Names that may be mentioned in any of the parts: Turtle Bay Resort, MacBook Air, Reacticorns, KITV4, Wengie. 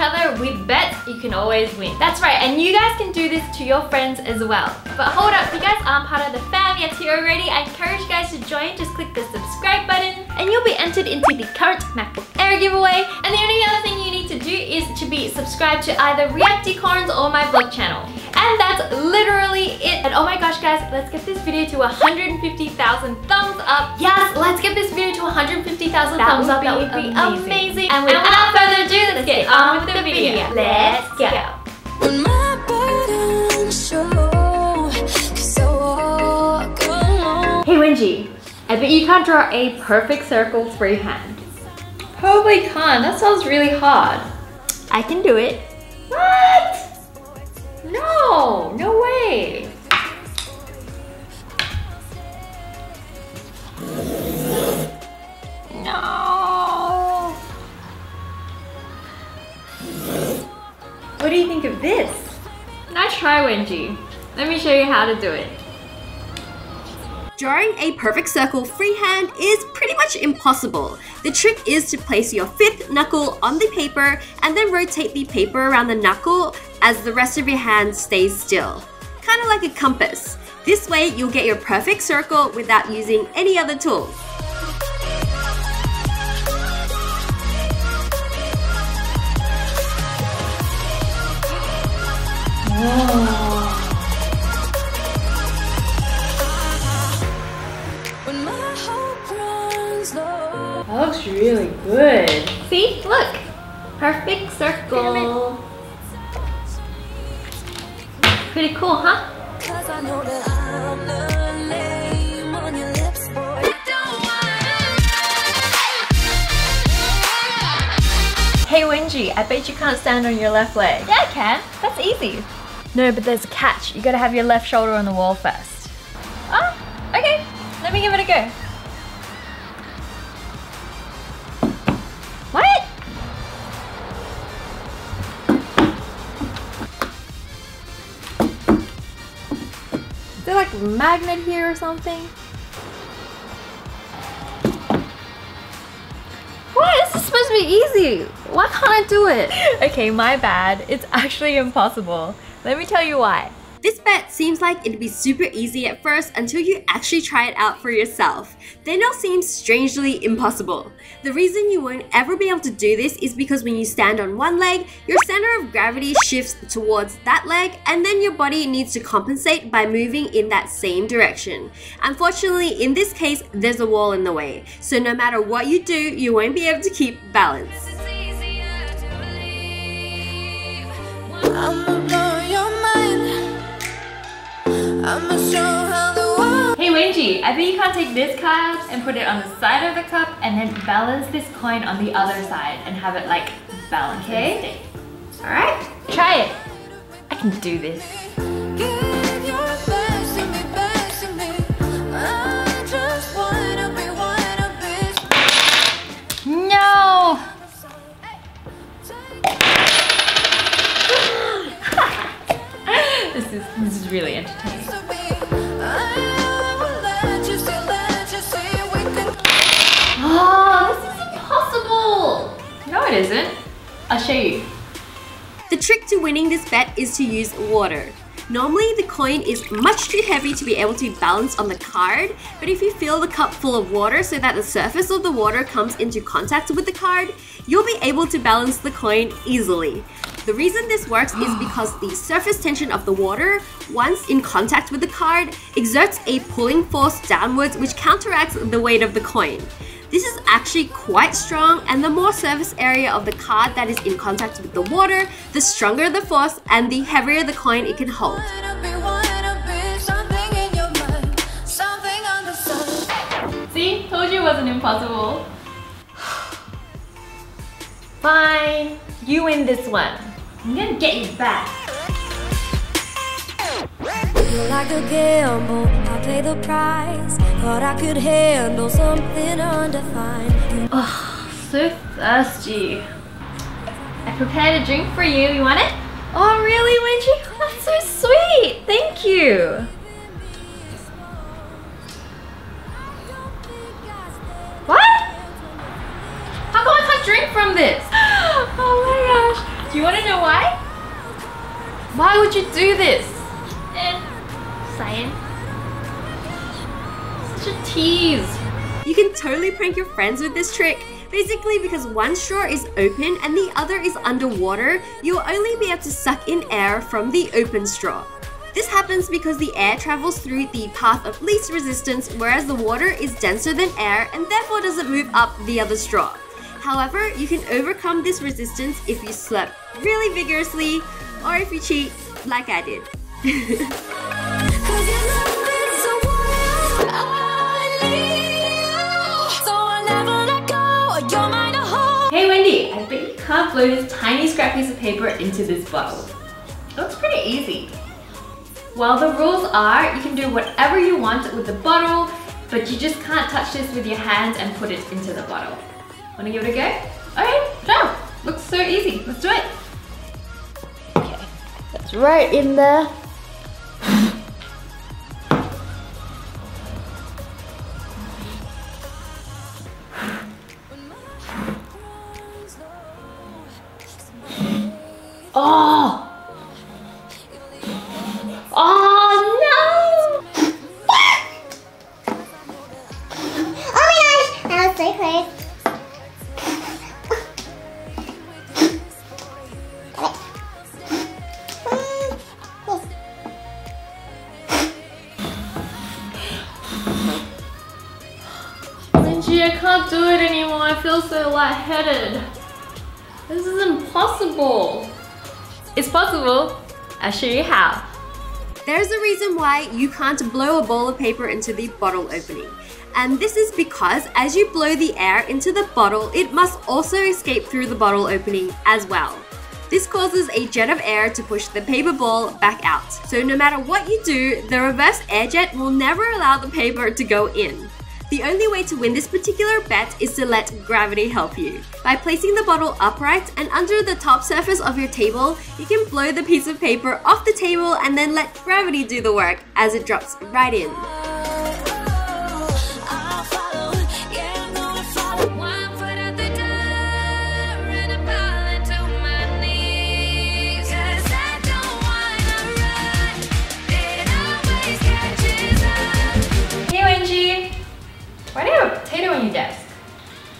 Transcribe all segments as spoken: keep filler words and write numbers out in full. other with bets, you can always win. That's right, and you guys can do this to your friends as well. But hold up, if you guys aren't part of the fam yet here already, I encourage you guys to join. Just click the subscribe button and you'll be entered into the current MacBook Air giveaway. And the only other thing you need to do is to be subscribed to either Reacticorns or my vlog channel. And that's literally it. And oh my gosh guys, let's get this video to one hundred fifty thousand thumbs up. Yes, let's get this video to one hundred fifty thousand thumbs up. That would be amazing. And without further ado, let's get on with the video. Let's go. Hey Wengie, I bet you can't draw a perfect circle freehand. Probably can't, that sounds really hard. I can do it. What? No, no way. No. What do you think of this? Nice try, Wengie. Let me show you how to do it. Drawing a perfect circle freehand is pretty much impossible. The trick is to place your fifth knuckle on the paper and then rotate the paper around the knuckle as the rest of your hand stays still. Kind of like a compass. This way you'll get your perfect circle without using any other tool. Whoa. That looks really good. See? Look! Perfect circle. Pretty cool, huh? Hey Wengie, I bet you can't stand on your left leg. Yeah, I can. That's easy. No, but there's a catch. You gotta have your left shoulder on the wall first. Oh, okay. Let me give it a go. What? Is there like a magnet here or something? What? This is supposed to be easy. Why can't I do it? Okay, my bad. It's actually impossible. Let me tell you why. This bet seems like it'd be super easy at first until you actually try it out for yourself. Then it'll seem strangely impossible. The reason you won't ever be able to do this is because when you stand on one leg, your center of gravity shifts towards that leg and then your body needs to compensate by moving in that same direction. Unfortunately, in this case, there's a wall in the way. So no matter what you do, you won't be able to keep balance. Hey Wengie, I bet you can't take this card and put it on the side of the cup and then balance this coin on the other side and have it like balance. Okay. Alright, try it. I can do this. No! This is, this is really entertaining. It isn't. I'll show you. The trick to winning this bet is to use water. Normally the coin is much too heavy to be able to be balanced on the card, but if you fill the cup full of water so that the surface of the water comes into contact with the card, you'll be able to balance the coin easily. The reason this works is because the surface tension of the water, once in contact with the card, exerts a pulling force downwards which counteracts the weight of the coin. This is actually quite strong, and the more surface area of the card that is in contact with the water, the stronger the force and the heavier the coin it can hold. See? Told you it wasn't impossible. Fine. You win this one. I'm gonna get you back. You like a gamble, I'll pay the price. Thought I could handle something undefined. Oh, so thirsty. I prepared a drink for you. You want it? Oh, really, Wengie? That's so sweet. Thank you. What? How come I can't drink from this? Oh my gosh. Do you want to know why? Why would you do this? Eh, science. Such a tease. You can totally prank your friends with this trick. Basically, because one straw is open and the other is underwater, you'll only be able to suck in air from the open straw. This happens because the air travels through the path of least resistance, whereas the water is denser than air and therefore doesn't move up the other straw. However, you can overcome this resistance if you slurp really vigorously or if you cheat, like I did. Hey Wendy, I bet you can't blow this tiny scrap piece of paper into this bottle. Looks pretty easy. Well, the rules are you can do whatever you want with the bottle, but you just can't touch this with your hand and put it into the bottle. Wanna give it a go? Okay, done. Looks so easy. Let's do it. Okay, that's right in there. Oh! Oh no! Oh my gosh! That was so close. Wengie, I can't do it anymore. I feel so lightheaded. This is impossible. It's possible. I'll show you how. There's a reason why you can't blow a ball of paper into the bottle opening. And this is because as you blow the air into the bottle, it must also escape through the bottle opening as well. This causes a jet of air to push the paper ball back out. So no matter what you do, the reverse air jet will never allow the paper to go in. The only way to win this particular bet is to let gravity help you. By placing the bottle upright and under the top surface of your table, you can blow the piece of paper off the table and then let gravity do the work as it drops right in.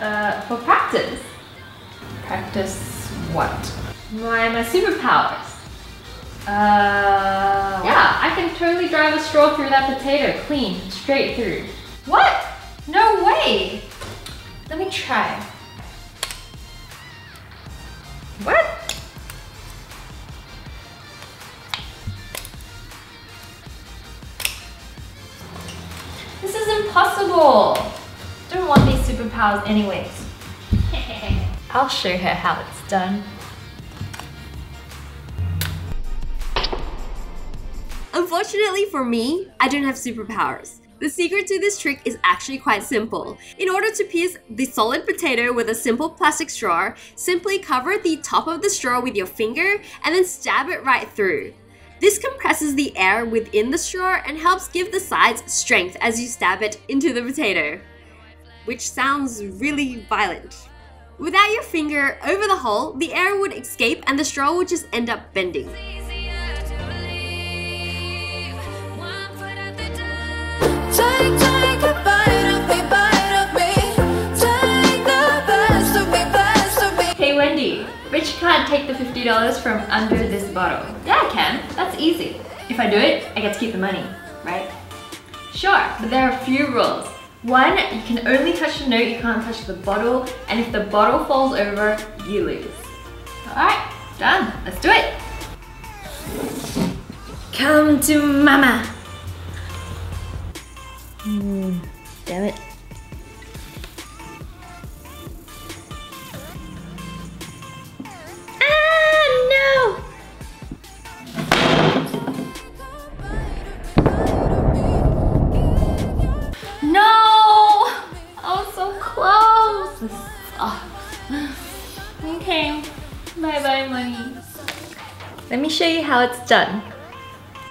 Uh, for practice. Practice what? My, my superpowers. Uh, yeah, I can totally drive a straw through that potato clean, straight through. What? No way! Let me try. What? This is impossible! Don't want these superpowers anyways. I'll show her how it's done. Unfortunately for me, I don't have superpowers. The secret to this trick is actually quite simple. In order to pierce the solid potato with a simple plastic straw, simply cover the top of the straw with your finger and then stab it right through. This compresses the air within the straw and helps give the sides strength as you stab it into the potato, which sounds really violent. Without your finger over the hole, the air would escape and the straw would just end up bending. Hey Wendy, Rich can't take the fifty dollars from under this bottle. Yeah, I can. That's easy. If I do it, I get to keep the money, right? Sure, but there are a few rules. One, you can only touch the note, you can't touch the bottle, and if the bottle falls over, you lose. Alright, done. Let's do it. Come to mama. Mm, damn it. Let me show you how it's done.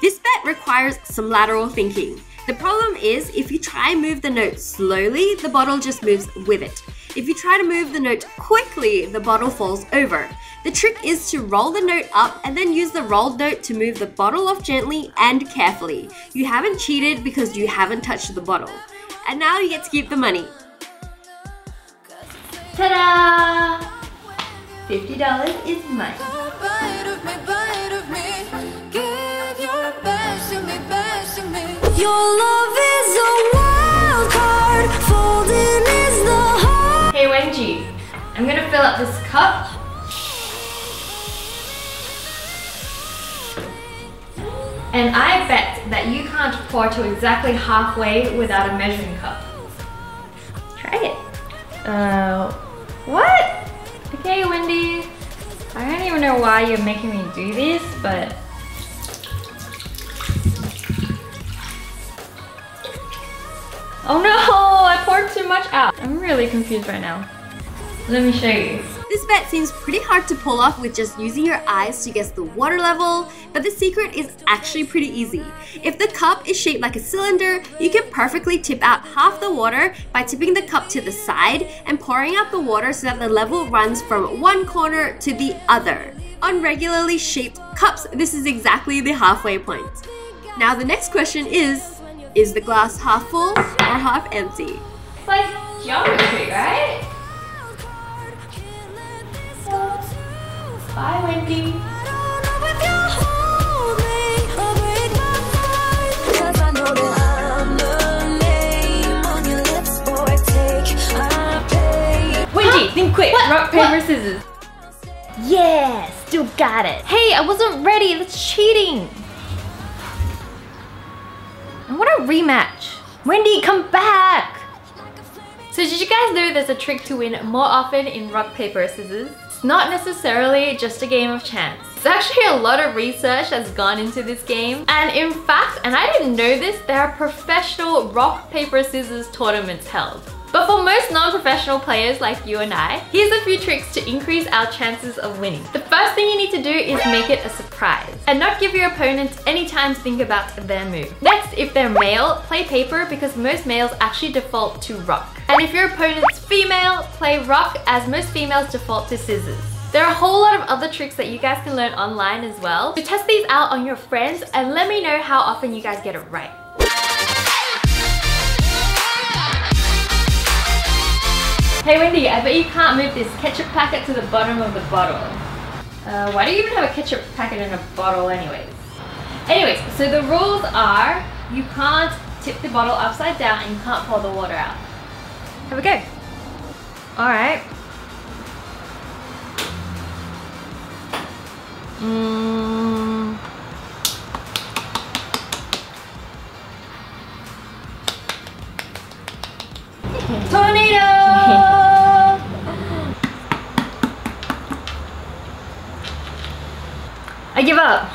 This bet requires some lateral thinking. The problem is if you try and move the note slowly, the bottle just moves with it. If you try to move the note quickly, the bottle falls over. The trick is to roll the note up and then use the rolled note to move the bottle off gently and carefully. You haven't cheated because you haven't touched the bottle. And now you get to keep the money. Ta-da! fifty dollars is mine. I'm going to fill up this cup. And I bet that you can't pour to exactly halfway without a measuring cup. Try it. Uh, what? Okay, Wendy. I don't even know why you're making me do this, but... Oh no! I poured too much out. I'm really confused right now. Let me show you. This bet seems pretty hard to pull off with just using your eyes to guess the water level, but the secret is actually pretty easy. If the cup is shaped like a cylinder, you can perfectly tip out half the water by tipping the cup to the side and pouring out the water so that the level runs from one corner to the other. On regularly shaped cups, this is exactly the halfway point. Now the next question is, is the glass half full or half empty? It's like geometry, right? Bye, Wendy. Wendy, think quick. What? Rock, paper, what? Scissors. Yeah, still got it. Hey, I wasn't ready. That's cheating. I want a rematch. Wendy, come back. So did you guys know there's a trick to win more often in rock, paper, scissors? It's not necessarily just a game of chance. There's actually a lot of research that's gone into this game. And in fact, and I didn't know this, there are professional rock, paper, scissors tournaments held. But for most non-professional players like you and I, here's a few tricks to increase our chances of winning. The first thing you need to do is make it a surprise and not give your opponents any time to think about their move. Next, if they're male, play paper because most males actually default to rock. And if your opponent's female, play rock as most females default to scissors. There are a whole lot of other tricks that you guys can learn online as well. So test these out on your friends and let me know how often you guys get it right. Hey Wendy, I bet you can't move this ketchup packet to the bottom of the bottle. Uh, why do you even have a ketchup packet in a bottle anyways? Anyways, so the rules are you can't tip the bottle upside down and you can't pour the water out. Have a go. Alright. Mm. Tornado! I give up.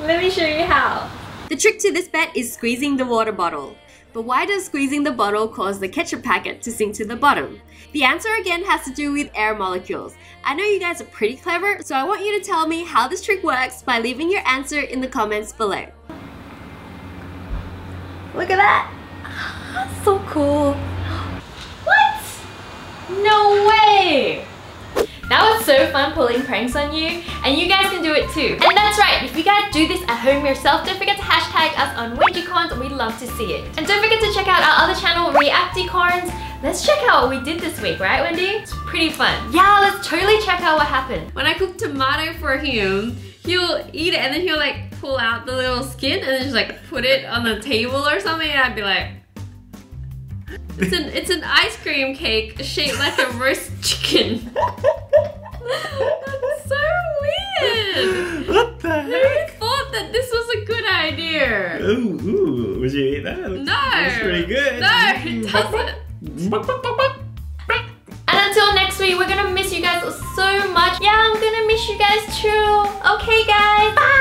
Let me show you how. The trick to this bet is squeezing the water bottle. But why does squeezing the bottle cause the ketchup packet to sink to the bottom? The answer again has to do with air molecules. I know you guys are pretty clever, so I want you to tell me how this trick works by leaving your answer in the comments below. Look at that. That's so cool. What? No way. That was so fun pulling pranks on you, and you guys can do it too. And that's right, if you guys do this at home yourself, don't forget to hashtag us on Reacticorns, we'd love to see it. And don't forget to check out our other channel, Reacticorns. Let's check out what we did this week, right Wendy? It's pretty fun. Yeah, let's totally check out what happened. When I cook tomato for him, he'll eat it and then he'll like pull out the little skin and then just like put it on the table or something, and I'd be like... It's an, it's an ice cream cake shaped like a roast chicken. That's so weird! What the heck? Who thought that this was a good idea? Ooh, ooh, would you eat that? No! That's pretty good. No, it doesn't. And until next week, we're gonna miss you guys so much. Yeah, I'm gonna miss you guys too. Okay guys, bye!